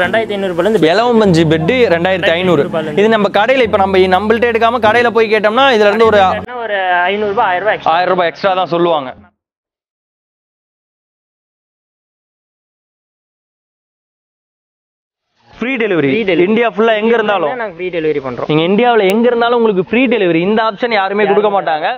இலவம்பஞ்சு bed 2500. இது நம்ம கடையில இப்ப நம்ம நம்மள்ட்ட எடுக்காம கடையில போய் கேட்டோம்னா இதுல இருந்து ஒரு 500 ரூபாய் 1000 ரூபாய் எக்ஸ்ட்ரா தான் சொல்லுவாங்க. ஃப்ரீ டெலிவரி இந்தியா ஃபுல்லா எங்க இருந்தாலும் நாங்க ஃப்ரீ டெலிவரி பண்றோம். நீங்க இந்தியாவுல எங்க இருந்தாலும் உங்களுக்கு ஃப்ரீ டெலிவரி, இந்த ஆப்ஷன் யாருமே கொடுக்க மாட்டாங்க.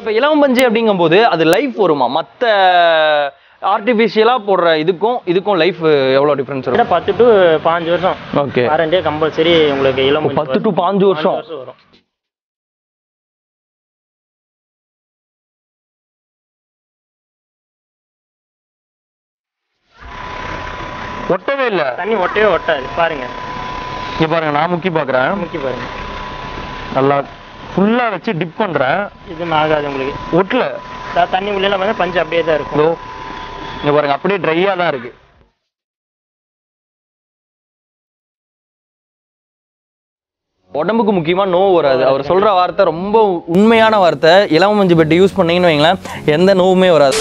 இப்போ இலவம்பஞ்சு அப்படிங்கும்போது அது லைஃப் வருமா? மற்ற ஆர்டிஃபிஷியலாக போடுற இதுக்கும் லைஃப் எவ்வளோ டிஃப்ரென்ஸ் வரும்? 10 to 15 வருஷம். ஓகே, வாரண்டி கம்பல்சரி உங்களுக்கு இலவம்பஞ்சு 10 to 15 வருஷம் வரும். ஒட்டவே இல்லை, தண்ணி ஒட்டவே ஒட்டாது. பாருங்க, இங்கே பாருங்க, நான் முக்கி பாருங்க, நல்லா ஃபுல்லா வச்சு டிப் பண்றேன். இது ஆகாது உங்களுக்கு, ஒட்டல தண்ணி உள்ளே வந்து பஞ்சு அப்படியே தான் இருக்கும். இங்க பாருங்க, அப்படியே ட்ரையா தான் இருக்கு. உடம்புக்கு முக்கியமா நோவு வராது. அவர் சொல்ற வார்த்தை ரொம்ப உண்மையான வார்த்தை. இலவம்பஞ்சு பெட் யூஸ் பண்ணீங்கன்னு வைங்களேன், எந்த நோவுமே வராது.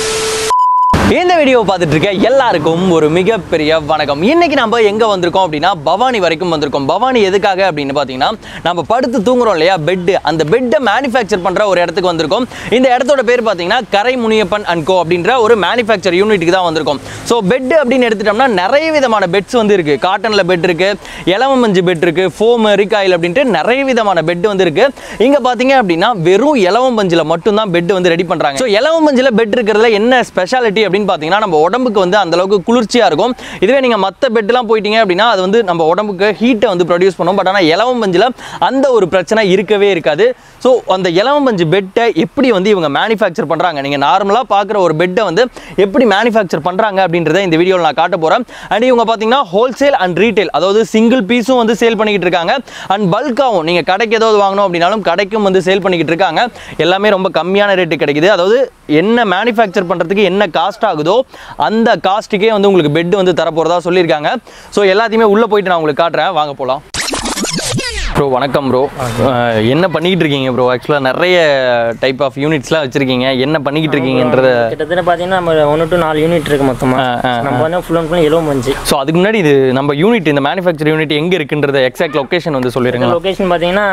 இந்த வீடியோவை பார்த்துட்டு இருக்க எல்லாருக்கும் ஒரு மிகப்பெரிய வணக்கம். இன்றைக்கி நம்ம எங்கே வந்திருக்கோம் அப்படின்னா பவானி வரைக்கும் வந்திருக்கோம். பவானி எதுக்காக அப்படின்னு பார்த்தீங்கன்னா, நம்ம படுத்து தூங்குறோம் இல்லையா, பெட்டு, அந்த பெட்டை மேனுஃபேக்சர் பண்ணுற ஒரு இடத்துக்கு வந்திருக்கோம். இந்த இடத்தோட பேர் பார்த்தீங்கன்னா கரை முனியப்பன் அண்ட் கோ அப்படின்ற ஒரு மேனுஃபேக்சர் யூனிட்டுக்கு தான் வந்திருக்கோம். ஸோ பெட்டு அப்படின்னு எடுத்துட்டோம்னா நிறைய விதமான பெட்ஸ் வந்து இருக்குது. காட்டனில் பெட் இருக்குது, இலவம்பஞ்சு பெட் இருக்குது, ஃபோம் ரிகாயில் அப்படின்ட்டு நிறைய விதமான பெட் வந்து இருக்குது. இங்கே பார்த்தீங்க அப்படின்னா வெறும் இலவம்பஞ்சில் மட்டும்தான் பெட் வந்து ரெடி பண்ணுறாங்க. ஸோ இலவம்பஞ்சில் பெட் இருக்கிறதுல என்ன ஸ்பெஷாலிட்டி அப்படின்னு பார்த்தீங்கன்னா, நம்ம உடம்புக்கு வந்து அந்த அளவுக்கு குளிர்ச்சியா இருக்கும். இதுவே நீங்க மற்ற பெட்லாம் போயிட்டீங்க அப்படின்னா அது வந்து நம்ம உடம்புக்கு ஹீட்டை வந்து ப்ரொடியூஸ் பண்ணும். பட் ஆனால் இலவம்பஞ்சில் அந்த ஒரு பிரச்சனை இருக்கவே இருக்காது. ஸோ அந்த இலவம்பஞ்சு பெட்டை எப்படி வந்து இவங்க மேனுஃபேக்சர் பண்றாங்க, நீங்க நார்மலா பார்க்குற ஒரு பெட்டை வந்து எப்படி மேனுஃபேக்சர் பண்றாங்க அப்படின்றத இந்த வீடியோவில் நான் காட்ட போறேன். அண்ட் இவங்க பார்த்தீங்கன்னா ஹோல்சேல் அண்ட் ரீட்டைல், அதாவது சிங்கிள் பீஸும் வந்து சேல் பண்ணிக்கிட்டு இருக்காங்க, அண்ட் பல்காவும் நீங்க கடைக்கு ஏதாவது வாங்கணும் அப்படின்னாலும் கடைக்கும் வந்து சேல் பண்ணிக்கிட்டு இருக்காங்க. எல்லாமே ரொம்ப கம்மியான ரேட்டு கிடைக்குது. அதாவது என்ன மேனுஃபேக்சர் பண்றதுக்கு என்ன காஸ்ட் ஆகுதோ அந்த காஸ்ட்டுக்கே வந்து உங்களுக்கு பெட் வந்து தர போறதா சொல்லியிருக்காங்க. ஸோ எல்லாத்தையுமே உள்ள போயிட்டு நான் உங்களுக்கு காட்டுறேன், வாங்க போகலாம். ப்ரோ வணக்கம். ப்ரோ என்ன பண்ணிக்கிட்டு இருக்கீங்க? ப்ரோ ஆக்சுவலாக நிறைய டைப் ஆஃப் யூனிட்ஸ்லாம் வச்சுருக்கீங்க, என்ன பண்ணிக்கிட்டு இருக்கீங்கன்றது கிட்டத்தட்ட பார்த்தீங்கன்னா நம்ம 1 to 4 யூனிட் இருக்குது மொத்தமாக. நம்ம வந்து ஃபுல் அண்ட் ஃபுல் இலவம்பஞ்சு. ஸோ அதுக்கு முன்னாடி இது நம்ம யூனிட், இந்த மேனுஃபேக்சர் யூனிட் எங்கே இருக்குன்றத எக்ஸாக்ட் லொக்கேஷன் வந்து சொல்லிடுங்க. லொக்கேஷன் பார்த்தீங்கன்னா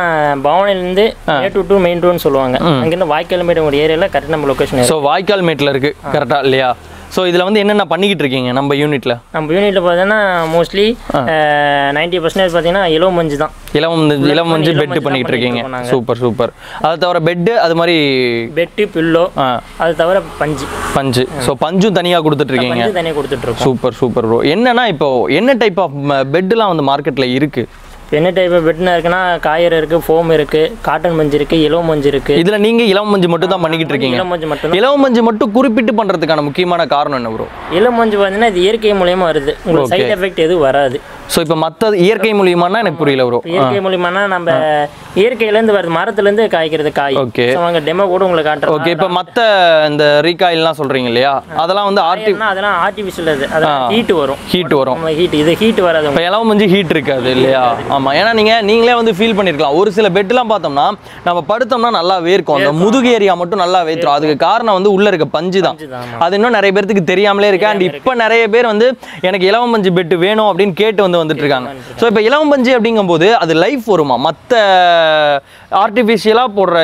பவானிலேருந்து A to 2 மெயின் ரோடுன்னு சொல்லுவாங்க. அங்கேருந்து வாய்க்கால் மேட் ஒரு ஏரியாவில் கரெக்டாக நம்ம லொக்கேஷன். ஸோ வாய்க்கால் மேட்டில் இருக்குது கரெக்டாக இல்லையா? ஸோ இதில் வந்து என்னென்ன பண்ணிக்கிட்டு இருக்கீங்க நம்ம யூனிட்டில்? நம்ம யூனிட்டில் பார்த்தீங்கன்னா மோஸ்ட்லி 90% பார்த்தீங்கன்னா இலவம்பஞ்சு தான். இலவம்பஞ்சு பெட்டு பண்ணிக்கிட்டு இருக்கீங்க. Super super. அது தவிர பெட்டு, அது மாதிரி பெட்டு பில்லோ, அது தவிர பஞ்சு. ஸோ பஞ்சும் தனியாக கொடுத்துட்ருக்கீங்க. Super super bro. என்னன்னா இப்போ என்ன டைப் ஆஃப் பெட்டுலாம் வந்து மார்க்கெட்டில் இருக்குது? என்ன டைப் பெட்னா இருக்குன்னா காயர் இருக்குது, ஃபோம் இருக்குது, காட்டன் மஞ்சு இருக்குது, இலவம்பஞ்சு இருக்குது. இதில் நீங்கள் இலவம்பஞ்சு மட்டும் தான் பண்ணிக்கிட்டு இருக்கீங்க? இலவம்பஞ்சு மட்டும் குறிப்பிட்டு பண்ணுறதுக்கான முக்கியமான காரணம் என்ன ப்ரோ? இலவம்பஞ்சு பார்த்தீங்கன்னா இது இயற்கை மூலியமா வருது, உங்களுக்கு சைட் எஃபெக்ட் எதுவும் வராது. ஸோ இப்போ மற்ற இயற்கை மூலியமானா எனக்கு புரியல ப்ரோ. இயற்கை மூலியமானா நம்ம இயற்கையிலேருந்து வருது, மரத்துலேருந்து காய்க்கிறது காய். ஓகே, அவங்க டெமோ கூட உங்களுக்கு காட்டுறேன். ஓகே, இப்போ மற்ற இந்த ரீகாயில்லாம் சொல்கிறீங்க இல்லையா, அதெல்லாம் வந்து அதெல்லாம் ஆர்டிஃபிஷியல். அது ஹீட் வரும். இது ஹீட் வராது. இப்போ இலவம்பஞ்சு ஹீட் இருக்காது இல்லையா? ஆமாம், ஏன்னா நீங்களே வந்து ஃபீல் பண்ணியிருக்கலாம். ஒரு சில பெட்லாம் பார்த்தோம்னா நம்ம படுத்தோம்னா நல்லா வேர்க்கும், அந்த முதுகு ஏரியா மட்டும் நல்லா வேர்த்துரும். அதுக்கு காரணம் வந்து உள்ளே இருக்க பஞ்சு தான். அது இன்னும் நிறைய பேருக்கு தெரியாமலே இருக்கு. அண்ட் இப்போ நிறைய பேர் வந்து எனக்கு இலவம்பஞ்சு பெட் வேணும் அப்படின்னு கேட்டு வந்துட்டு இருக்காங்க. ஸோ இப்போ இலவம்பஞ்சு அப்படிங்கும்போது அது லைஃப் வருமா? மற்ற ஆர்டிஃபிஷியலாக போடுற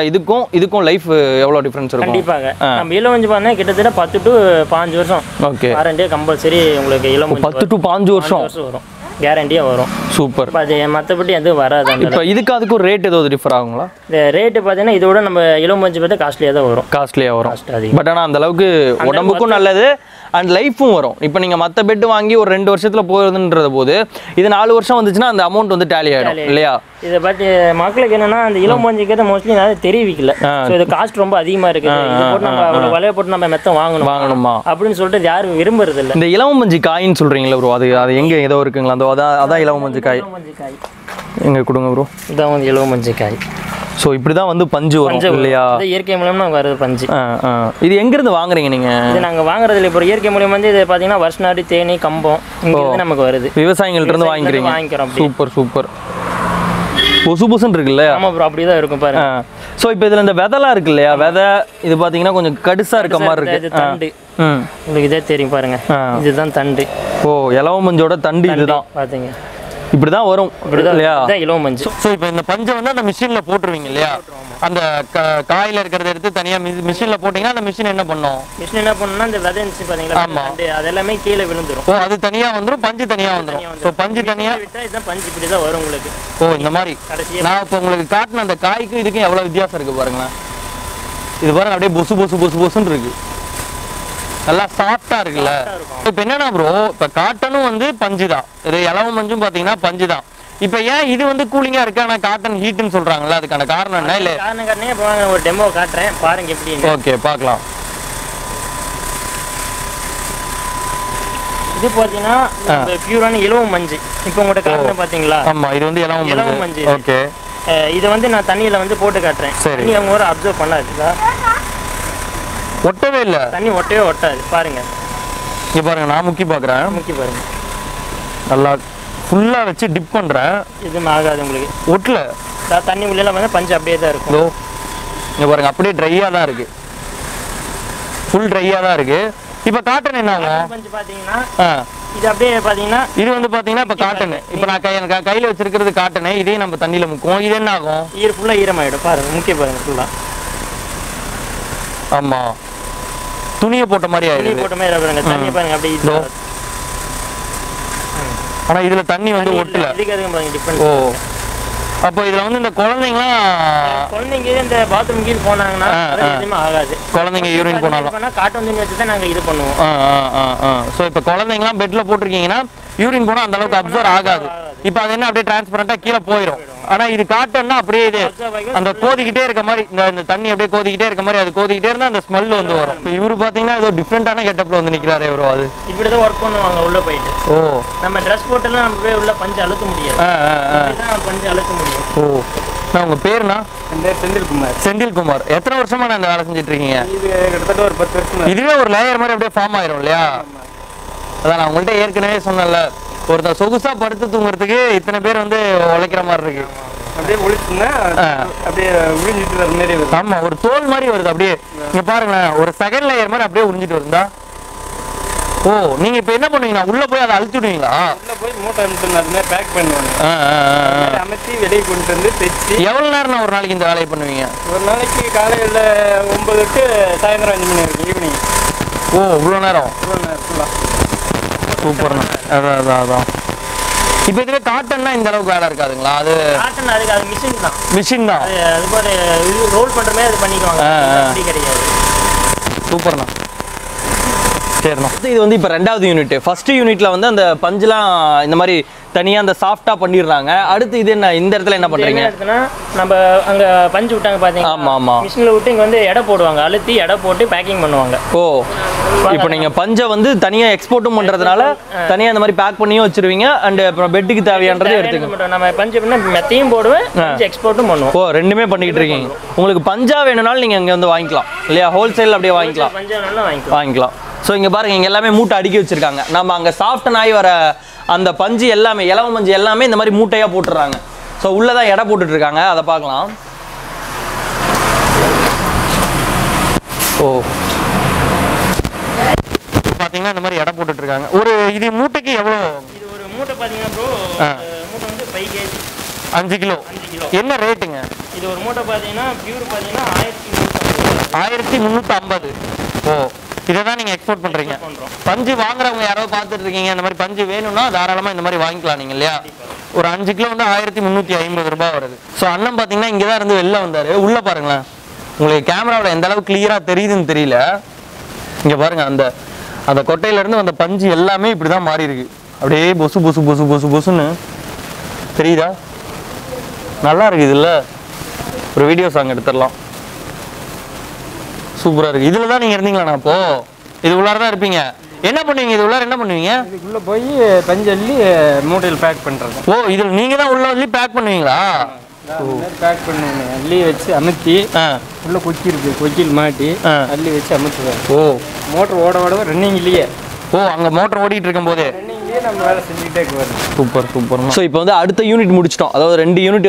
இதுக்கும் லைஃப் எவ்வளோ டிஃப்ரென்ஸ் இருக்கும்? கண்டிப்பாக நம்ம இலவம்பஞ்சு பார்த்தீங்கன்னா கிட்டத்தட்ட 10 to 15 வருஷம். ஓகே, வாரண்டி கம்பல்சரி உங்களுக்கு இலவம்பஞ்சு 10 to 15 வருஷம் வரும், கேரண்டியா வரும். சூப்பர். மற்றபடி எதுவும் வராது. இப்போ இதுக்கு அதுக்கும் ரேட் ஏதாவது டிஃபர் ஆகுங்களா? இந்த ரேட்டு பார்த்தீங்கன்னா இதோட நம்ம இலவம்பஞ்சு பார்த்து காஸ்ட்லியாக தான் வரும். பட் ஆனால் அந்த அளவுக்கு உடம்புக்கும் நல்லது அண்ட் லைஃப்பும் வரும். இப்போ நீங்கள் மற்ற பெட்டு வாங்கி ஒரு 2 வருஷத்தில் போகிறதுன்றது போது இது 4 வருஷம் வந்துச்சுன்னா அந்த அமௌண்ட் வந்து டேலி ஆகிடும் இல்லையா? இதை பற்றி மக்களுக்கு என்னன்னா அந்த இலவம்பஞ்சுக்கு மோஸ்ட்லி நிறைய தெரிவிக்கல. ஸோ இது காஸ்ட் ரொம்ப அதிகமாக இருக்குது, விலையை போட்டு நம்ம மெத்தம் வாங்கணுமா அப்படின்னு சொல்லிட்டு யாரும் விரும்புறது இல்லை. இந்த இலவம்பஞ்சு காயின்னு சொல்கிறீங்களா ப்ரோ, அது எங்கே ஏதோ இருக்குங்களா? அதான் இலவம்பஞ்சு காய். எங்க கொடுங்க bro இதான் வந்து yellow மஞ்சள் காய் சோ இப்படி தான் வந்து பஞ்சு வரும் இல்லையா இது இயற்கை மூலமா வரது பஞ்சு இது எங்க இருந்து வாங்குறீங்க நீங்க இது நாங்க வாங்குறது இல்ல இப்போ இயற்கை மூலமா வந்து இது பாத்தீங்கன்னா வர்ஷநாடி தேனி கம்பம் இங்க இருந்து நமக்கு வருது வியாபாரிகள்ட்ட இருந்து வாங்குறீங்க சூப்பர் சூப்பர் பொசுபுசுன்னு இருக்குல்ல ஆமா bro அப்படியே தான் இருக்கும் பாருங்க சோ இப்போ இதுல இந்த வெதலா இருக்கு இல்லையா வெத இது பாத்தீங்கன்னா கொஞ்சம் கடுசா இருக்க மாதிரி இருக்கு இது தண்டு உங்களுக்கு இதே தெரியும் பாருங்க இதுதான் தண்டு ஓ எலவ மஞ்சோட தண்டு இதுதான் பாத்தீங்க இப்படிதான் வரும் இல்லையா இதான் இலவ மஞ்சு சோ இப்போ இந்த பஞ்சை வந்து அந்த மிஷின்ல போட்டுருவீங்க இல்லையா அந்த காயில இருக்குறதை எடுத்து தனியா மிஷின்ல போட்டீங்கன்னா அந்த மிஷின் என்ன பண்ணும் மிஷின் என்ன பண்ணும்னா அந்த வெதை இன்சி பாத்தீங்களா அது எல்லாமே கீழ விழுந்துரும் ஓ அது தனியா வந்துரும் பஞ்சு தனியா வந்துரும் சோ பஞ்சு தனியா விட்டா இதான் பஞ்சு இப்படி தான் வரும் உங்களுக்கு ஓ இந்த மாதிரி நான் இப்போ உங்களுக்கு காட்டின அந்த காய்க்கு இதுக்கு எவ்வளவு வித்தியாசம் இருக்கு பாருங்க இது பாருங்க அப்படியே பொசு பொசு பொசு பொசுன்னு இருக்கு நல்லா சாஃப்ட்டா இருக்குல இப்போ என்னன்னா bro இப்ப காட்டனும் வந்து பஞ்சு தான் இது இலவ மஞ்சும் பாத்தீங்கன்னா பஞ்சு தான் இப்போ ஏன் இது வந்து கூலிங்கா இருக்கு ஆனா காட்டன் ஹீட்னு சொல்றாங்கல அதுக்கான காரணம் என்ன இல்ல காரணம் காரணமே போங்க ஒரு டெமோ காட்றேன் பாருங்க எப்படி ஓகே பார்க்கலாம் இது பாத்தீங்கன்னா பியூரான இலவ மஞ்சு இப்போ உங்க கிட்ட காட்டணும் பாத்தீங்களா ஆமா இது வந்து இலவ மஞ்சு ஓகே இது வந்து நான் தண்ணியில வந்து போட்டு காட்றேன் நீங்க அவங்க ஒரு அப்சர்வ் பண்ணாதீங்களா ஒட்டவே இல்ல தண்ணி ஒட்டவே ஒட்டாது பாருங்க இங்க பாருங்க நான் முக்கி பார்க்கறேன் முக்கி பாருங்க நல்லா ஃபுல்லா வெச்சு டிப் பண்றேன் இது ஆகாது உங்களுக்கு ஒட்டல தண்ணி உள்ளல வந்து பஞ்சு அப்படியே தான் இருக்கு இங்க பாருங்க அப்படியே ட்ரையா தான் இருக்கு ஃபுல் ட்ரையா தான் இருக்கு இப்போ காட்டன் என்னங்க பஞ்சு பாத்தீங்கன்னா இது அப்படியே பாத்தீங்கன்னா இது வந்து பாத்தீங்கன்னா இப்ப காட்டன் இப்போ நான் கையில வச்சிருக்கிறது காட்டன் இதே நம்ம தண்ணில முக்குவோம் இது என்ன ஆகும் ஈர ஃபுல்லா ஈரமாயிடும் பாருங்க முக்கி பாருங்க ஃபுல்லா ஆமா துணியை போட்ட மாதிரி ஆயிடுது துணியை போட்ட மாதிரி பாருங்க தண்ணி பாருங்க அப்படியே இது ஆனா இதுல தண்ணி வந்து ஒட்டல இதுக்கு பாருங்க டிஃபரன்ஸ் ஓ அப்ப இதுல வந்து இந்த குழந்தைங்க இந்த பாத்ரூம் கீழ போனாங்கன்னா அது எதுமே ஆகாது குழந்தைங்க யூரின் போனாலும் காட்டன் துணி வச்சு தான் நாங்க இது பண்ணுவோம் சோ இப்ப குழந்தைங்க எல்லாம் பெட்ல போட்டுக்கிங்கன்னா யூரின் போனா அந்த அளவுக்கு அப்சர்வ் ஆகாது இப்போ அது என்ன அப்படியே ட்ரான்ஸ்பரண்டா கீழ போயிடும் ஆனா இது காட்டன்னா அப்படியே இது அந்த கோதிக்கிட்டே இருக்க மாதிரி இந்த தண்ணி அப்படியே கோதிக்கிட்டே இருக்க மாதிரி அது கோதிக்கிட்டே இருந்தா அந்த ஸ்மெல் வந்து வரும் இப்போ இவரு பாத்தீங்கன்னா ஏதோ டிஃபரண்டான கெட்டப்ல வந்து நிக்கறாரே bro அது இப்படி தான் வர்க் பண்ணுவாங்க உள்ள போயிடு ஓ நம்ம Dress போட்டல நம்ம போய் உள்ள பஞ்சு அழுத்த முடியாது இதான் பஞ்சு அழுத்த முடியும் ஓ நான் உங்க பேர்னா பேர் செந்தில்குமார் செந்தில்குமார் எத்தனை வருஷமா நான் இந்த வேலை செஞ்சிட்டு இருக்கீங்க இது கிட்டத்தட்ட ஒரு 10 வருஷமா இதுவே ஒரு லேயர் மாதிரி அப்படியே ஃபார்ம் ஆயிரும் இல்லையா அதான் நான் உங்கள்ட்ட ஏற்கனவே சொன்னல ஒருத்த சொகுசா படுத்து தூங்குறதுக்கு இத்தனை பேர் வந்து உழைக்கிற மாதிரி இருக்கு அப்படியே ஒளிச்சுன்னா அப்படியே உறிஞ்சிட்டு வர மாதிரி வருது ஆமா ஒரு தோல் மாதிரி வருது அப்படியே இங்க பாருங்க ஒரு செகண்ட் லேயர் மாதிரி அப்படியே உறிஞ்சிட்டு வருதா ஓ நீங்க இப்போ என்ன பண்ணுவீங்க உள்ள போய் அதை அழுத்திடுவீங்களா உள்ள போய் மோட்டார் அழுத்தினாருமே பேக் பண்ணுவாங்க அமைச்சி வெளியே கொண்டு வந்து தைச்சி எவ்வளவு நேரம் ஒரு நாளைக்கு இந்த வேலையை பண்ணுவீங்க ஒரு நாளைக்கு காலையில 9 டு சாயந்தரம் 5 மணி வரைக்கும் ஈவினிங் ஓ இவ்வளோ நேரம் ஃபுல்லா சூப்பர்னா அதான் இப்போ இதுல காட்டன்னா இந்த அளவுக்கு வேலை இருக்காதுங்களா அது காட்டன் அது மிஷின் தான் மிஷின் தான் அது பாரு ரோல் பண்ற மாதிரி அது பண்ணிக்குவாங்க அப்படி கிடையாது சூப்பர்னா சரினா இது வந்து இப்போ இரண்டாவது யூனிட் ஃபர்ஸ்ட் யூனிட்ல வந்து அந்த பஞ்சலாம் இந்த மாதிரி தனியா அந்த சாஃப்ட்டா பண்ணிடுறாங்க அடுத்து இது என்ன இந்த இடத்துல என்ன பண்றீங்க அப்படினா நம்ம அங்க பஞ்சு விட்டாங்க பாத்தீங்க ஆமா ஆமா மிஷின்ல விட்டு இங்க வந்து எடை போடுவாங்க அழுத்தி எடை போட்டு பேக்கிங் பண்ணுவாங்க ஓ இப்போ நீங்க பஞ்சை வந்து தனியா எக்ஸ்போர்ட்டும் பண்றதனால தனியா இந்த மாதிரி பேக் பண்ணியும் வச்சிருவீங்க அண்ட் அப்புறம் பெட்டுக்கு தேவையானது எடுத்துங்க நம்ம பஞ்சு பண்ண மெத்தையும் போடுவேன் பஞ்சு எக்ஸ்போர்ட்டும் பண்ணுவோம் ஓ ரெண்டுமே பண்ணிட்டு இருக்கீங்க உங்களுக்கு பஞ்சா வேணும்னால நீங்க இங்க வந்து வாங்கிக்கலாம் இல்லையா ஹோல்சேல் அப்படியே வாங்கிக்கலாம் பஞ்சா வேணும்னா வாங்கிக்கலாம் சோ இங்க பாருங்க இங்க எல்லாமே மூட்டை அடிக்கி வச்சிருக்காங்க நம்ம அங்க சாஃப்ட்டன் ஆயி வர அந்த பஞ்சு எல்லாமே இலவ மஞ்சு எல்லாமே இந்த மாதிரி மூட்டையாக போட்டுடுறாங்க ஸோ உள்ளே தான் எடை போட்டுட்ருக்காங்க அதை பார்க்கலாம் ஓ பார்த்தீங்கன்னா இந்த மாதிரி எடை போட்டுட்ருக்காங்க ஒரு இது மூட்டைக்கு எவ்வளோ இது ஒரு மூட்டை பார்த்தீங்கன்னா ப்ரோ மூட்டை வந்து 5 kg 5 கிலோ என்ன ரேட்டுங்க இது ஒரு மூட்டை பார்த்தீங்கன்னா பியூர் பார்த்தீங்கன்னா 1350 ஓ இதை தான் நீங்கள் எக்ஸ்போர்ட் பண்ணுறீங்க பஞ்சு வாங்குறவங்க யாரோ பார்த்துட்டு இருக்கீங்க இந்த மாதிரி பஞ்சு வேணும்னா தாராளமாக இந்த மாதிரி வாங்கிக்கலாம் நீங்கள் இல்லையா ஒரு 5 கிலோ வந்து 1350 ரூபாய் வருது ஸோ அண்ணன் பார்த்தீங்கன்னா இங்கே தான் இருந்து வெளில வந்தார் உள்ளே பாருங்களேன் உங்களுக்கு கேமராவில் எந்த அளவுக்கு கிளியராக தெரியுதுன்னு தெரியல இங்கே பாருங்கள் அந்த அந்த கொட்டையிலேருந்து அந்த பஞ்சு எல்லாமே இப்படி தான் மாறி இருக்கு அப்படியே பொசு பொசு பொசு பொசு பொசுன்னு தெரியுதா நல்லா இருக்குது இல்லை ஒரு வீடியோ சாங் எடுத்துடலாம் சூப்பரா இருக்கு இதுல தான் நீங்க இருந்தீங்களா நான் அப்போ இது உள்ளார தான் இருப்பீங்க என்ன பண்ணுவீங்க இது உள்ள என்ன பண்ணுவீங்க இதுக்குள்ள போய் பஞ்சல்லி மூட்டையில பேக் பண்றது ஓ இது நீங்க தான் உள்ள வந்து பேக் பண்ணுவீங்களா பேக் பண்ணுவீங்க அள்ளி வச்சு அமுத்தி உள்ள கொக்கி இருக்கு கொக்கில மாட்டி அள்ளி வச்சு அமுத்துறோம் ஓ மோட்டார் ஓட ரன்னிங் இல்லையே ஓ அங்க மோட்டார் ஓடிட்டு இருக்கும்போது Super, super. So, now we have a unit. We have two units.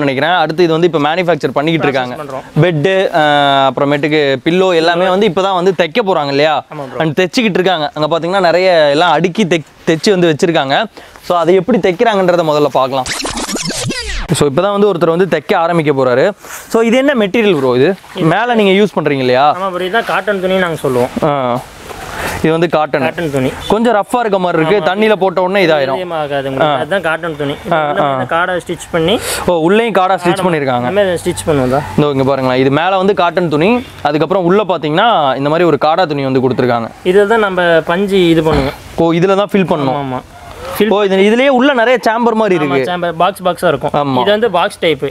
We manufacture bed, pillow, and So, that's how So, this is what material, bro? You use cotton. This is cotton. Cotton thuni. கொஞ்சம் ரஃப்பா இருக்க மாதிரி இருக்கு. தண்ணில போட்ட உடனே இதாயிரும். அதான் cotton துணி. இந்த காடா ஸ்டிட்ச் பண்ணி ஓ உள்ளேயும் காடா ஸ்டிட்ச் பண்ணிருக்காங்க. நம்ம ஸ்டிட்ச் பண்ணுவதா? இதோ இங்க பாருங்க. இது மேல காட்டன் துணி. அதுக்கு அப்புறம் உள்ள பாத்தீங்கன்னா இந்த மாதிரி ஒரு காடா துணி கொடுத்திருக்காங்க. இத தான் நம்ம பஞ்சி இது பண்ணுவோம். ஓ இதுல தான் ஃபில் பண்ணுவோம். ஆமா. ஓ இதுலயே உள்ள நிறைய சேம்பர் மாதிரி இருக்கு. சேம்பர் பாக்ஸ் பாக்ஸா இருக்கும். இது பாக்ஸ் டைப்.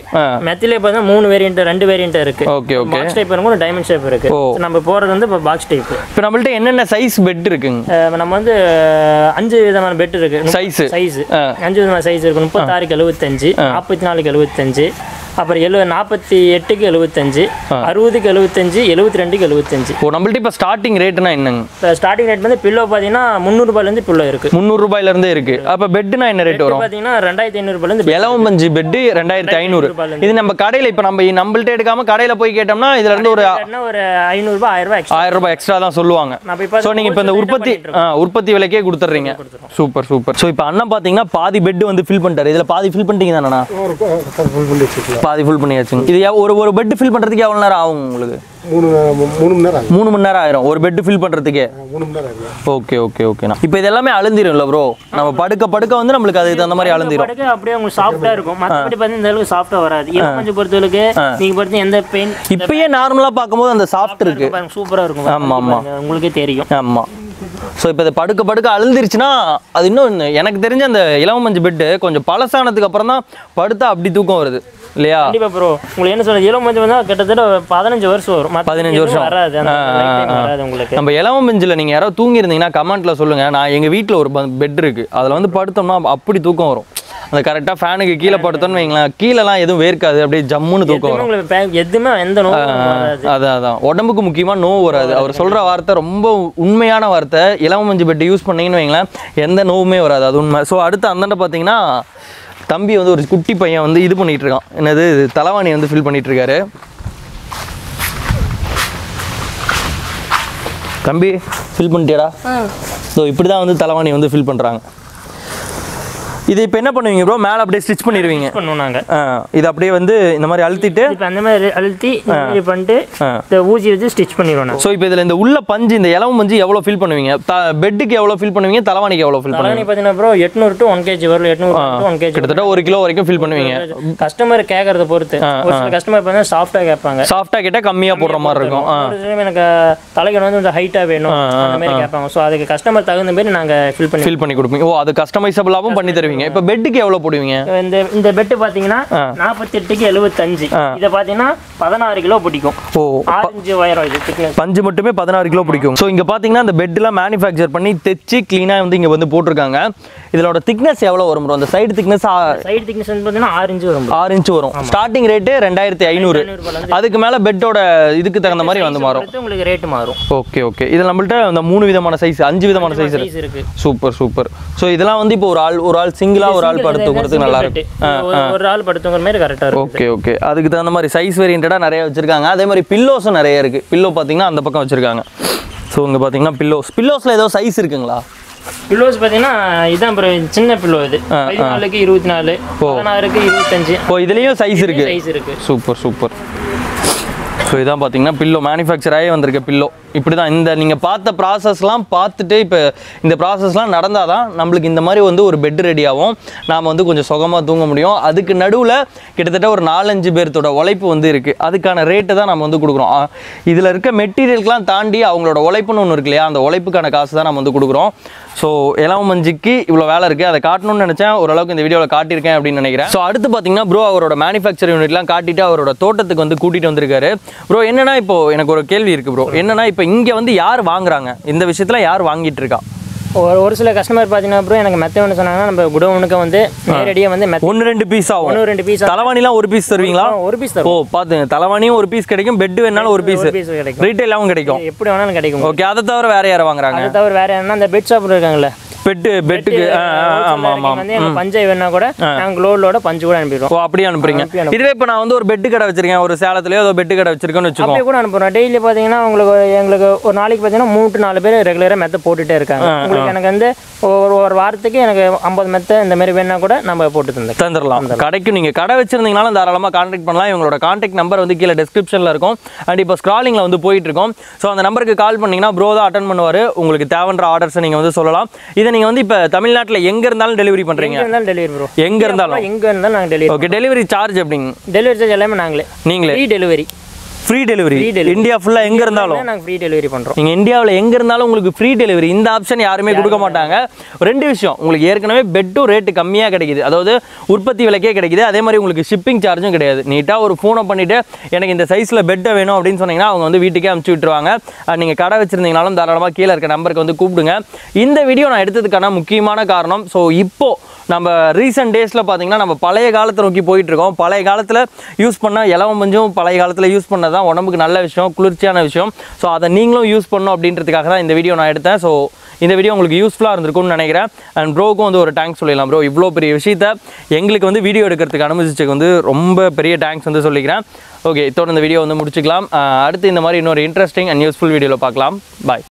மெத்திலே பார்த்தா மூணு வேரியன்ட் ரெண்டு வேரியன்ட் இருக்கு. Okay okay. பாக்ஸ் டைப் இருக்கும்போது டைமண்ட் ஷேப் இருக்கு. நம்ம போறது பாக்ஸ் டைப். இப்போ நம்மள்ட்ட என்னென்ன சைஸ் பெட் இருக்குங்க? நம்ம 5 விதமான பெட் இருக்கு. சைஸ் 5 விதமான சைஸ் இருக்கு. 36 75, 44 75, அப்புறம் 48 75, 60 75, 72 75. ஓ நம்மள்ட்ட இப்போ ஸ்டார்டிங் ரேட்னா என்னங்க? ஸ்டார்டிங் ரேட் பில்லோ பாத்தீங்கன்னா 300 ரூபாயில இருந்து பில்லோ இருக்கு. 300 ரூபாயில இருந்து இருக்கு. அப்ப பெட்னா என்ன ரேட் வரும் பாத்தீங்கன்னா 2500 ரூபாயில இருந்து இலவம்பஞ்சி பெட் 2500. இது நம்ம கடையில இப்ப நம்ம நம்மள்ட்ட எடுக்காம கடையில போய் கேட்டோம்னா இதுல இருந்து ஒரு 500 ரூபாய் 1000 ரூபாய் எக்ஸ்ட்ரா தான் சொல்லுவாங்க. சோ நீங்க இப்ப இந்த உற்பத்தி விலைக்கே கொடுத்துறீங்க. Super super. சோ இப்ப அண்ணா பாத்தீங்கன்னா பாதி பெட் ஃபில் பண்ணிட்டாரு. இதுல பாதி ஃபில் பண்ணிட்டீங்க தானே? பாதி ஃபில் பண்ணியாச்சுங்க. இது ஒரு பெட் ஃபில் பண்றதுக்கு எவ்வளவு நேரம் ஆகும் உங்களுக்கு? 3 மணி நேரம் ஆயிரும் ஒரு பெட் ஃபில் பண்றதுக்கு. 3 மணி நேரம் ஆகும். Okay okay okay. இப்போ இது எல்லாமே அலந்திரும் இல்ல ப்ரோ? நம்ம படுக்க நமக்கு அதுக்கு அந்த மாதிரி அலந்திரும். படுக்க அப்படியே உங்களுக்கு சாஃப்ட்டா இருக்கும். மத்தபடி பாத்தீங்க இந்த அளவுக்கு சாஃப்ட்டா வராது. கொஞ்சம் பொறுத்தவரைக்கு நீங்க பார்த்து எந்த பெயின் இப்பயே நார்மலா பாக்கும்போது அந்த சாஃப்ட் இருக்கு. சூப்பரா இருக்கும். ஆமா ஆமா. உங்களுக்கு தெரியும். ஆமா. சோ இப்போ படுக்க அழுந்திருச்சுனா அது இன்னும் எனக்கு தெரிஞ்ச அந்த இலவம்பஞ்சு பெட் கொஞ்சம் பழசானதுக்கு அப்புறம் தான் படுத்தா அப்படி தூக்கம் வருது இல்லையா? கண்டிப்பா ப்ரோ. உங்களுக்கு என்ன சொல்றது இலவம்பஞ்சு வந்தா கிட்டத்தட்ட 15 வருஷம் வரும். 15 வருஷம் வராது. உங்களுக்கு நம்ம இலவம்பஞ்சுல நீங்க யாரோ தூங்கி இருந்தீங்கன்னா கமெண்ட்ல சொல்லுங்க. நான் எங்க வீட்ல ஒரு பெட் இருக்கு. அதுல படுத்தோம்னா அப்படி தூக்கம் வரும். அந்த கரெக்ட்டா ஃபேனுக்கு கீழ படுத்தோம்னு வைங்களா கீழலாம் எதுவும் வேர்க்காது. அப்படியே ஜம்முன்னு தூக்கம் வரும். உங்களுக்கு எதுமே எந்த நோவும் வராது. அதான் உடம்புக்கு முக்கியமா நோ வராது. அவர் சொல்ற வார்த்தை ரொம்ப உண்மையான வார்த்தை. இலவம்பஞ்சு பெட் யூஸ் பண்ணீங்கன்னு வைங்களா எந்த நோவுமே வராது. அது உண்மை. சோ அடுத்து அந்தண்ட பாத்தீங்கன்னா தம்பி ஒரு குட்டி பையன் இது பண்ணிட்டு இருக்கான். என்னது தலைவாணி ஃபில் பண்ணிட்டு இருக்காரு. தம்பி ஃபில் பண்ணிட்டியாடா? சோ இப்படி தான் தலைவாணி ஃபில் பண்றாங்க. இது இப்போ என்ன பண்ணுவீங்க ப்ரோ? மேல அப்படியே ஸ்டிட்ச் பண்ணிடுவீங்க. பண்ணுவோம் நாங்க. இது அப்படியே இந்த மாதிரி அழுத்திட்டு இப்போ அந்த மாதிரி அழுத்தி இப்படி பண்ணிட்டு இந்த ஊசி வச்சு ஸ்டிட்ச் பண்ணிடுவோம் நாங்க. சோ இப்போ இதுல இந்த உள்ள பஞ்சு இந்த இலவம்பஞ்சு எவ்வளவு ஃபில் பண்ணுவீங்க? பெட்க்கு எவ்வளவு ஃபில் பண்ணுவீங்க? தலைவாணிக்கு எவ்வளவு ஃபில் பண்ணுவீங்க? தலைவாணி பாத்தீனா ப்ரோ 800 to 1 kg வரல. 800 to 1 kg கிட்டத்தட்ட 1 kg வரைக்கும் ஃபில் பண்ணுவீங்க. கஸ்டமர் கேக்குறத பொறுத்து. ஒரு சில கஸ்டமர் பார்த்தா சாஃப்ட்டா கேட்பாங்க. சாஃப்ட்டா கேட்டா கம்மியா போடுற மாதிரி இருக்கும். எனக்கு தலைக்கு கொஞ்சம் ஹைட்டா வேணும் அந்த மாதிரி கேட்பாங்க. சோ அதுக்கு கஸ்டமர் தகுந்த மாதிரி நாங்க ஃபில் பண்ணி கொடுப்போம். ஓ அது கஸ்டமைசபிளாவும் பண்ணி தருவீங்க. இப்போ பெட்க்கு எவ்வளவு போடுவீங்க? இந்த பெட் பாத்தீங்கன்னா 48 க்கு 75. இத பாத்தீங்கன்னா 16 கிலோ பிடிக்கும். ஓ 6 வயர் இது. பஞ்சு மட்டுமே 16 கிலோ பிடிக்கும். சோ இங்க பாத்தீங்கன்னா இந்த பெட்லாம் manufacture பண்ணி தெச்சி க்ளீனா இங்க போட்டுருக்காங்க. இதோட thickness எவ்வளவு வரும் ப்ரோ? அந்த சைடு thickness பாத்தீங்கன்னா 6 வரும். 6 வரும். Starting rate 2500. அதுக்கு மேல பெட்டோட இதுக்கு தகுந்த மாதிரி மாறும். உங்களுக்கு ரேட் மாறும். Okay okay. இதுல நம்மள்ட்ட 3 விதமான சைஸ் 5 விதமான சைஸ் இருக்கு. Super super. சோ இதெல்லாம் இப்போ ஒரு ஆள் சிங்கிளா ஒரு ஆள் படுத்துக்கிறது நல்லா இருக்கு. ஒரு ஆள் படுத்துங்கற மாதிரி கரெக்ட்டா இருக்கு. Okay okay. அதுக்கு தகுந்த மாதிரி சைஸ் வேரியண்டா நிறைய வச்சிருக்காங்க. அதே மாதிரி பில்லோஸும் நிறைய இருக்கு. பில்லோ பாத்தீங்கன்னா அந்த பக்கம் வச்சிருக்காங்க. சோ இங்க பாத்தீங்கன்னா பில்லோஸ்ல ஏதோ சைஸ் இருக்குங்களா? பில்லோஸ் பாத்தீங்கன்னா இதான் ப்ரோ சின்ன பில்லோ. இது 14 க்கு 24, 16 க்கு 25. ஓ இதுலயும் சைஸ் இருக்கு. Super super. சோ இதான் பாத்தீங்கன்னா பில்லோ manufacture ஆயி வந்திருக்க பில்லோ. இப்படிதான் இந்த நீங்க பார்த்த ப்ராசஸ்லாம் பார்த்துட்டு இப்போ இந்த ப்ராசஸ்லாம் நடந்தாதான் நம்மளுக்கு இந்த மாதிரி ஒரு பெட் ரெடி ஆகும். நாம் கொஞ்சம் சுகமாக தூங்க முடியும். அதுக்கு நடுவில் கிட்டத்தட்ட ஒரு 4-5 பேர்த்தோட உழைப்பு இருக்குது. அதுக்கான ரேட்டை தான் நம்ம கொடுக்குறோம். இதில் இருக்க மெட்டீரியலுக்குலாம் தாண்டி அவங்களோட உழைப்புன்னு ஒன்று இருக்கு இல்லையா? அந்த உழைப்புக்கான காசு தான் நம்ம கொடுக்குறோம். ஸோ இலவம்பஞ்சுக்கு இவ்வளோ வேலை இருக்குது. அதை காட்டணும்னு நினச்சேன். ஓரளவுக்கு இந்த வீடியோவில் காட்டியிருக்கேன் அப்படின்னு நினைக்கிறேன். ஸோ அடுத்து பார்த்தீங்கன்னா ப்ரோ அவரோட மேனுஃபேக்சர் யூனிட்லாம் காட்டிட்டு அவரோட தோட்டத்துக்கு கூட்டிகிட்டு வந்திருக்காரு. ப்ரோ என்னன்னா இப்போ எனக்கு ஒரு கேள்வி இருக்குது ப்ரோ. என்னன்னா இப்போ இங்க வந்து யார் வாங்குறாங்க இந்த விஷயத்துல யார் வாங்கிட்டு இருக்கா ஒரு சில கஸ்டமர் பாத்தீங்கன்னா bro எனக்கு மெத்தேன்னு சொன்னாங்க நம்ம குடவுனுக்கு வந்து நேரேடியா வந்து ஒன்னு ரெண்டு பீஸ் ஆகும் ஒன்னு ரெண்டு பீஸ் தலவாணிலாம் ஒரு பீஸ் தருவீங்களா ஒரு பீஸ் தரும் ஓ பாத்துங்க தலவாணியும் ஒரு பீஸ் கிடைக்கும் பெட் வேணாலும் ஒரு பீஸ் கிடைக்கும் ரீட்டைலாவும் கிடைக்கும் எப்படி வேணாலும் கிடைக்கும் ஓகே அத தவிர வேற யார வாங்குறாங்க அத தவிர வேற என்ன அந்த பெட் ஷாப் இருக்காங்கல பெட் பெட்க்கு ஆமா ஆமா நம்ம பஞ்சை வேணா கூட நான் க்ளோலோட பஞ்சு கூட அனுப்பிடுறோம் ஓ அப்படியே அனுப்புறீங்க இதுவே இப்ப நான் வந்து ஒரு பெட் கடை வச்சிருக்கேன் ஒரு சேலத்திலயோ ஏதோ பெட் கடை வச்சிருக்கேன்னு வெச்சுக்கோ அப்படியே கூட அனுப்புறோம் டெய்லி பாத்தீங்கன்னா உங்களுக்கு ஒரு நாளைக்கு பாத்தீங்கன்னா 3-4 பேர் ரெகுலரா மெத்த போட்டுட்டே இருக்காங்க உங்களுக்கு எனக்கு வந்து ஒரு வாரத்துக்கு எனக்கு 50 மெத்த இந்த மாதிரி வேணா கூட நம்ம போட்டு தந்துடலாம் கடைக்கு நீங்க கடை வச்சிருந்தீங்கனால தாராளமா கான்டாக்ட் பண்ணலாம் இவங்களோட கான்டாக்ட் நம்பர் வந்து கீழ டிஸ்கிரிப்ஷன்ல இருக்கும் and இப்ப ஸ்க்ராலிங்ல வந்து போயிட்டு இருக்கோம் சோ அந்த நம்பருக்கு கால் பண்ணீங்கனா bro தான் அட்டெண்ட் பண்ணுவாரு உங்களுக்கு தேவன்ற ஆர்டர்ஸ் நீங்க வந்து சொல்லலாம் இத நீங்க வந்து இப்ப தமிழ்நாட்டுல எங்க இருந்தாலும் டெலிவரி பண்றீங்க எங்க இருந்தாலும் டெலிவரி bro எங்க இருந்தாலும் நாங்க டெலிவரி ஓகே டெலிவரி சார்ஜ் எப்படிங்க டெலிவரி சார்ஜ் எல்லாமே நீங்களே ஃப்ரீ டெலிவரி இந்தியா ஃபுல்லா எங்க இருந்தாலும் நாங்க ஃப்ரீ டெலிவரி பண்றோம் நீங்க இந்தியாவுல எங்க இருந்தாலும் உங்களுக்கு ஃப்ரீ டெலிவரி இந்த ஆப்ஷன் யாருமே கொடுக்க மாட்டாங்க ரெண்டு விஷயம் உங்களுக்கு ஏற்கனவே பெட் ரேட் கம்மியா கிடைக்குது அதாவது உற்பத்தி விலைக்கே கிடைக்குது அதே மாதிரி உங்களுக்கு ஷிப்பிங் சார்ஜும் கிடையாது நீட்டா ஒரு ஃபோன் பண்ணிட்டு எனக்கு இந்த சைஸ்ல பெட் வேணும் அப்படினு சொன்னீங்கன்னா அவங்க வந்து வீட்டுக்கே அனுப்பிச்சு விட்டுருவாங்க நீங்க கடை வச்சிருந்தீங்கனாலும் தாராளமா கீழ இருக்க நம்பருக்கு வந்து கூப்பிடுங்க இந்த வீடியோ நான் எடுத்ததுக்கான முக்கியமான காரணம் சோ இப்போ நம்ம ரீசன்ட் டேஸ்ல பாத்தீங்கன்னா நம்ம பழைய காலத்தை நோக்கி போயிட்டு இருக்கோம் பழைய காலத்துல யூஸ் பண்ண இலவம்பஞ்சும் பழைய காலத்துல யூஸ் பண்ண உடம்புக்கு நல்ல விஷயம் குளிர்ச்சியான விஷயம் சோ அதை நீங்களும் யூஸ் பண்ணணும் அப்படின்றதுக்காக தான் இந்த வீடியோ நான் எடுத்தேன் சோ இந்த வீடியோ உங்களுக்கு யூஸ்ஃபுல்லா இருந்திருக்கும்னு நினைக்கிறேன் and ப்ரோக்கு வந்து ஒரு தேங்க்ஸ் சொல்லிடலாம் ப்ரோ இவ்ளோ பெரிய விஷயத்தை எங்களுக்கு வந்து வீடியோ எடுக்கிறதுக்கு அனுமதிச்சதுக்கு வந்து ரொம்ப பெரிய தேங்க்ஸ் வந்து சொல்லிக்கிறேன் ஓகே இதோட இந்த வீடியோ வந்து முடிச்சுக்கலாம் அடுத்து இந்த மாதிரி இன்னொரு இன்ட்ரெஸ்டிங் and யூஸ்ஃபுல் வீடியோல பார்க்கலாம் பை